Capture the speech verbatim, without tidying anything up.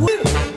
will.